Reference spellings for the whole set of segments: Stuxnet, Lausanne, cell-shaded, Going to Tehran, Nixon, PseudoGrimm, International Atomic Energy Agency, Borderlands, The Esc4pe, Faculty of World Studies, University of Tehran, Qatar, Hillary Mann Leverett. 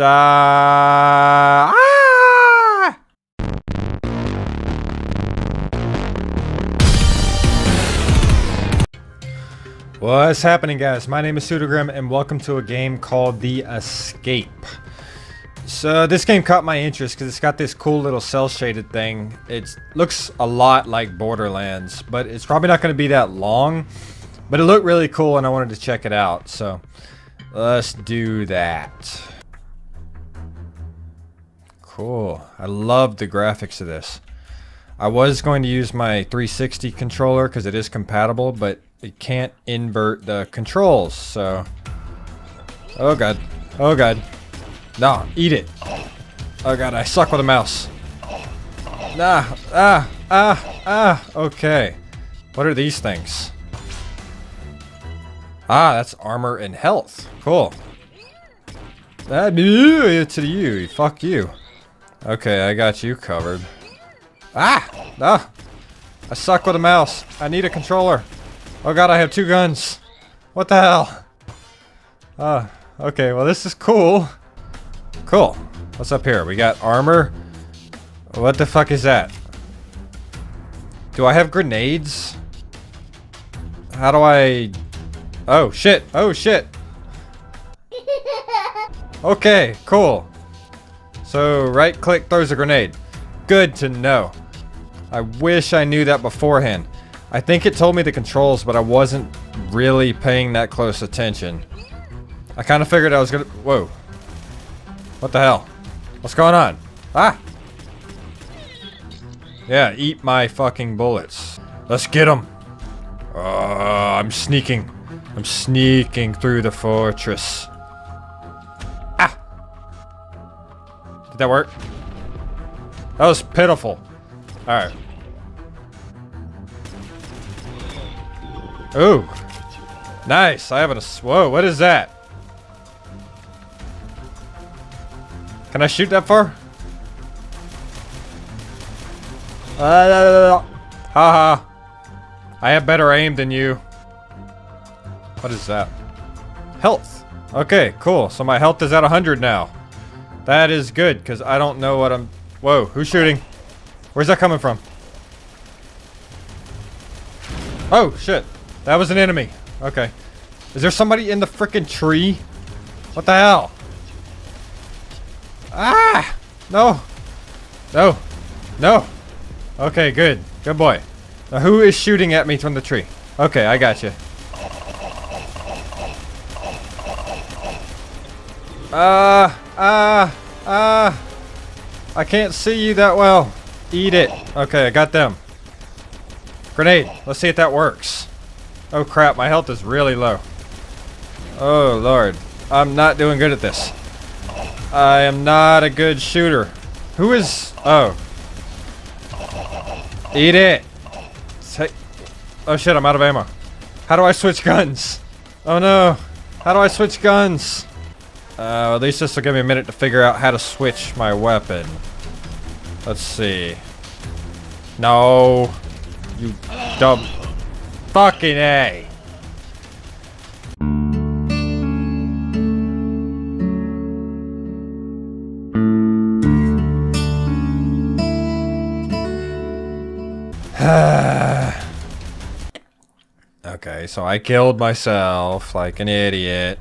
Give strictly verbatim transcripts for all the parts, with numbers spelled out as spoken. Uh, ah! What's happening, guys? My name is PseudoGrimm and welcome to a game called The Esc4pe. So this game caught my interest because it's got this cool little cel-shaded thing. It looks a lot like Borderlands, but it's probably not going to be that long. But it looked really cool and I wanted to check it out, so let's do that. Cool. I love the graphics of this. I was going to use my three sixty controller because it is compatible, but it can't invert the controls, so... Oh god. Oh god. Nah, eat it. Oh god, I suck with a mouse. Nah. Ah. Ah. Ah. Okay. What are these things? Ah, that's armor and health. Cool. That new to you. Fuck you. Okay, I got you covered. Ah! Ah! I suck with a mouse. I need a controller. Oh god, I have two guns. What the hell? Ah, uh, okay, well this is cool. Cool. What's up here? We got armor. What the fuck is that? Do I have grenades? How do I... Oh shit! Oh shit! Okay, cool. So, right click throws a grenade. Good to know. I wish I knew that beforehand. I think it told me the controls, but I wasn't really paying that close attention. I kind of figured I was gonna... Whoa. What the hell? What's going on? Ah! Yeah, eat my fucking bullets. Let's get them. Uh, I'm sneaking. I'm sneaking through the fortress. Did that work? That was pitiful. Alright. Ooh. Nice. I have a... Whoa, what is that? Can I shoot that far? Uh, haha. I have better aim than you. What is that? Health. Okay, cool. So my health is at one hundred now. That is good, because I don't know what I'm... Whoa, who's shooting? Where's that coming from? Oh, shit. That was an enemy. Okay. Is there somebody in the frickin' tree? What the hell? Ah! No. No. No. Okay, good. Good boy. Now, who is shooting at me from the tree? Okay, I got you. Uh... Ah, uh, ah, uh, I can't see you that well. Eat it. Okay, I got them. Grenade. Let's see if that works. Oh crap, my health is really low. Oh lord. I'm not doing good at this. I am not a good shooter. Who is... Oh. Eat it. Take... Oh shit, I'm out of ammo. How do I switch guns? Oh no. How do I switch guns? Uh, at least this will give me a minute to figure out how to switch my weapon. Let's see. No. You dumb. Fucking A. Okay, so I killed myself like an idiot.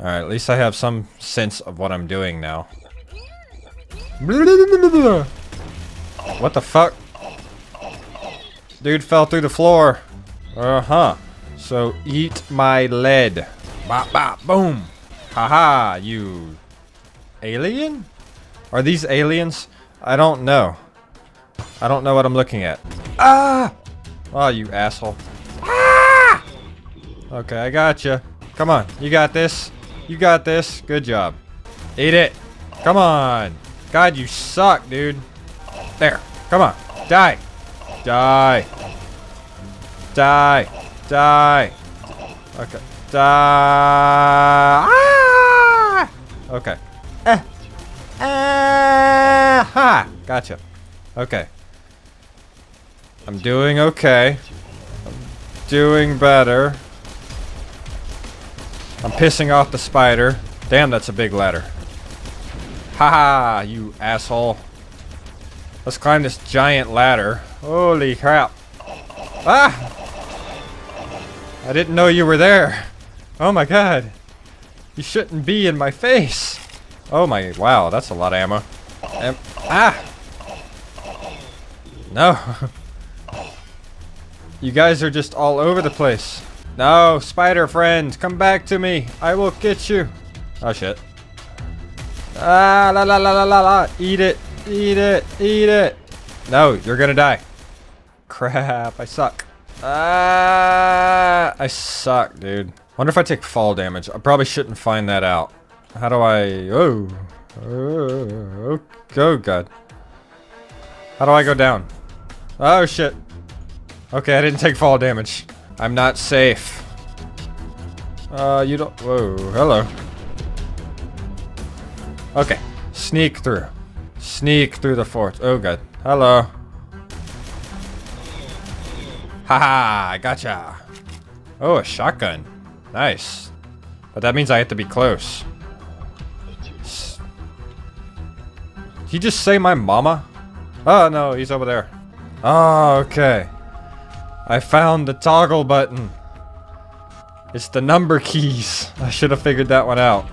Alright, at least I have some sense of what I'm doing now. What the fuck? Dude fell through the floor. Uh-huh. So, eat my lead. Bop, bop, boom. Haha, you... Alien? Are these aliens? I don't know. I don't know what I'm looking at. Ah! Oh, you asshole. Ah! Okay, I gotcha. Come on, you got this. You got this. Good job. Eat it. Come on. God, you suck, dude. There. Come on. Die. Die. Die. Die. Okay. Die. Ah! Okay. Eh. Eh. Ha. Gotcha. Okay. I'm doing okay. I'm doing better. I'm pissing off the spider. Damn, that's a big ladder. Haha, you asshole. Let's climb this giant ladder. Holy crap. Ah! I didn't know you were there. Oh my god. You shouldn't be in my face. Oh my, wow, that's a lot of ammo. Am ah! No. You guys are just all over the place. No, spider friend, come back to me. I will get you. Oh shit. Ah, la la la la la la. Eat it, eat it, eat it. No, you're gonna die. Crap, I suck. Ah, I suck, dude. Wonder if I take fall damage. I probably shouldn't find that out. How do I... Oh. Oh, oh god. How do I go down? Oh shit. Okay, I didn't take fall damage. I'm not safe. Uh, you don't... Whoa, hello. Okay, sneak through. Sneak through the fort. Oh god. Hello. Haha, I gotcha. Oh, a shotgun. Nice. But that means I have to be close. Did he just say my mama? Oh no, he's over there. Oh, okay. I found the toggle button. It's the number keys. I should have figured that one out.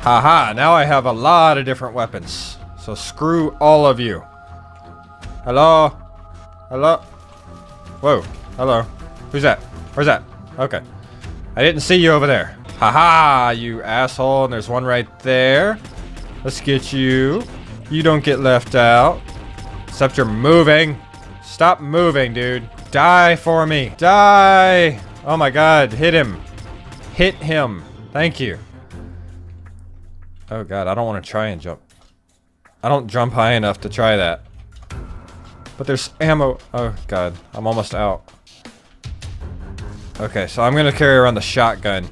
Haha, now I have a lot of different weapons. So screw all of you. Hello? Hello? Whoa, hello. Who's that? Where's that? Okay. I didn't see you over there. Haha, you asshole. And there's one right there. Let's get you. You don't get left out. Except you're moving. Stop moving, dude. Die for me. Die. Oh my god, hit him. Hit him. Thank you. Oh god, I don't want to try and jump. I don't jump high enough to try that. But there's ammo. Oh god, I'm almost out. Okay, so I'm going to carry around the shotgun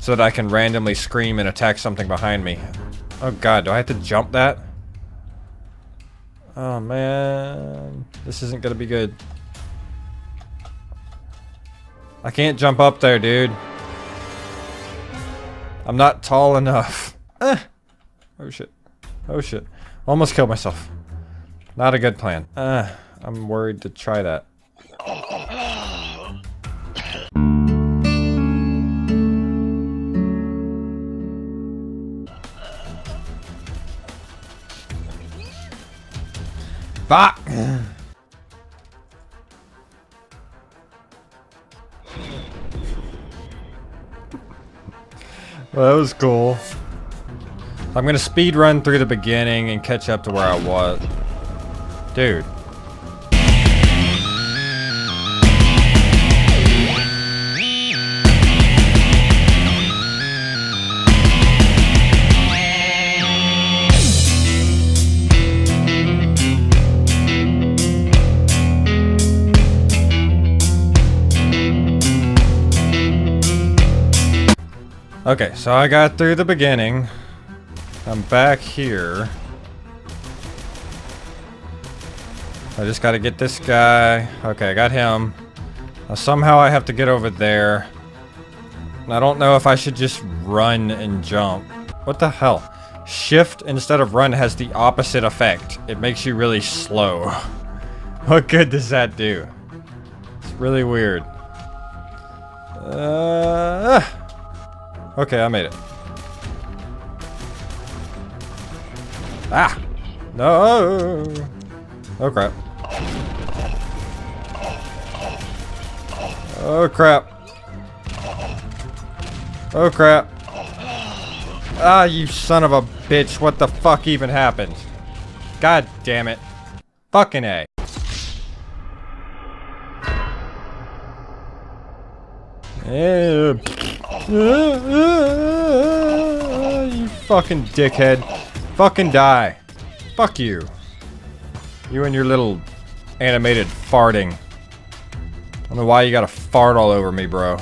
so that I can randomly scream and attack something behind me. Oh god, do I have to jump that? Oh man, this isn't going to be good. I can't jump up there, dude. I'm not tall enough. Ah. Oh shit. Oh shit. Almost killed myself. Not a good plan. Ah, I'm worried to try that. Bah! Well, that was cool. I'm gonna speed run through the beginning and catch up to where I was. Dude. Okay, so I got through the beginning. I'm back here. I just gotta get this guy. Okay, I got him. Now somehow I have to get over there. And I don't know if I should just run and jump. What the hell? Shift instead of run has the opposite effect. It makes you really slow. What good does that do? It's really weird. Uh... Okay, I made it. Ah! No! Oh crap. Oh crap. Oh crap. Ah, you son of a bitch. What the fuck even happened? God damn it. Fucking A. Yeah. Uh, uh, uh, you fucking dickhead. Fucking die. Fuck you. You and your little animated farting. I don't know why you gotta fart all over me, bro. I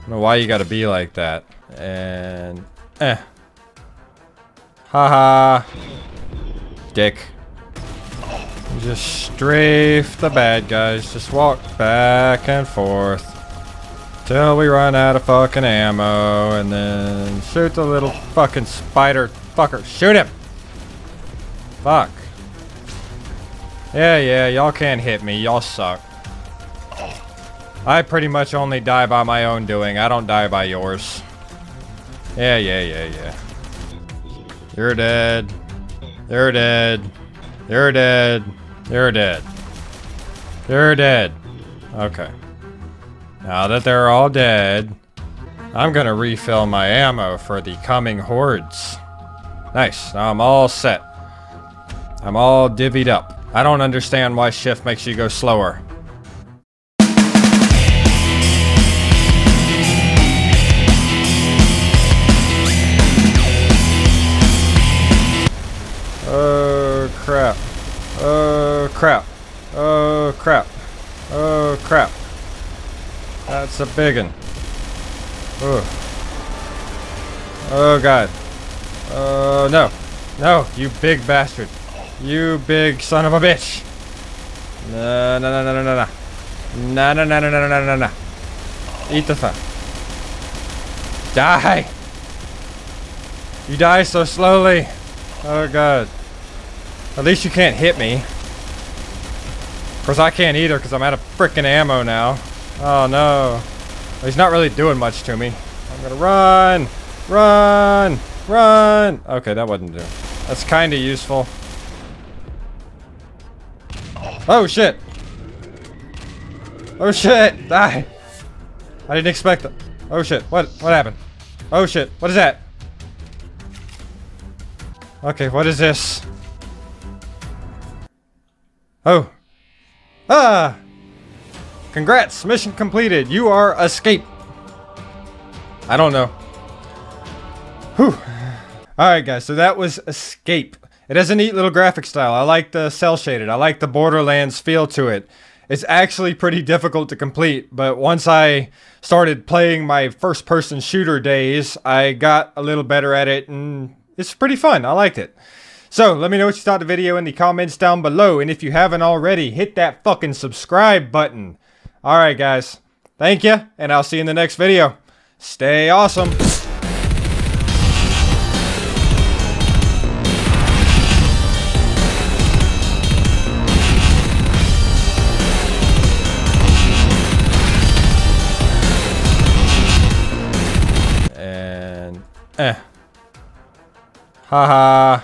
don't know why you gotta be like that. And... Eh. Haha. Dick. Just strafe the bad guys. Just walk back and forth. Till we run out of fucking ammo, and then shoot the little fucking spider fucker. Shoot him! Fuck. Yeah, yeah, y'all can't hit me. Y'all suck. I pretty much only die by my own doing. I don't die by yours. Yeah, yeah, yeah, yeah. You're dead. You're dead. You're dead. You're dead. You're dead. Okay. Now that they're all dead, I'm gonna refill my ammo for the coming hordes. Nice. Now I'm all set. I'm all divvied up. I don't understand why shift makes you go slower. Oh crap. Oh crap. Oh crap. Oh crap. That's a big one. Oh god. Oh no. No, you big bastard. You big son of a bitch! No, no, no, no, no, no, no, no, no, no, no, no, no, no, no. Eat the fuck. Die! You die so slowly. Oh god. At least you can't hit me. Of course, I can't either because I'm out of frickin' ammo now. Oh no. He's not really doing much to me. I'm gonna run, run, run. Okay, that wasn't doing. That's kind of useful. Oh shit! Oh shit! Die! I didn't expect that. Oh shit! What? What happened? Oh shit! What is that? Okay, what is this? Oh! Ah! Congrats! Mission completed! You are escaped! I don't know. Whew! Alright guys, so that was Escape. It has a neat little graphic style. I like the cel shaded. I like the Borderlands feel to it. It's actually pretty difficult to complete, but once I started playing my first person shooter days, I got a little better at it, and it's pretty fun. I liked it. So let me know what you thought of the video in the comments down below, and if you haven't already, hit that fucking subscribe button. Alright guys, thank you, and I'll see you in the next video. Stay awesome. Eh. Haha.